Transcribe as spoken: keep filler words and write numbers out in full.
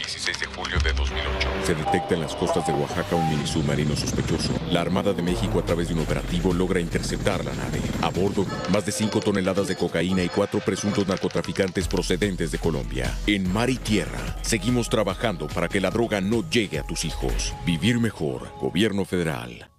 dieciséis de julio de dos mil ocho. Se detecta en las costas de Oaxaca un minisubmarino sospechoso. La Armada de México, a través de un operativo, logra interceptar la nave. A bordo, más de cinco toneladas de cocaína y cuatro presuntos narcotraficantes procedentes de Colombia. En mar y tierra, seguimos trabajando para que la droga no llegue a tus hijos. Vivir mejor. Gobierno Federal.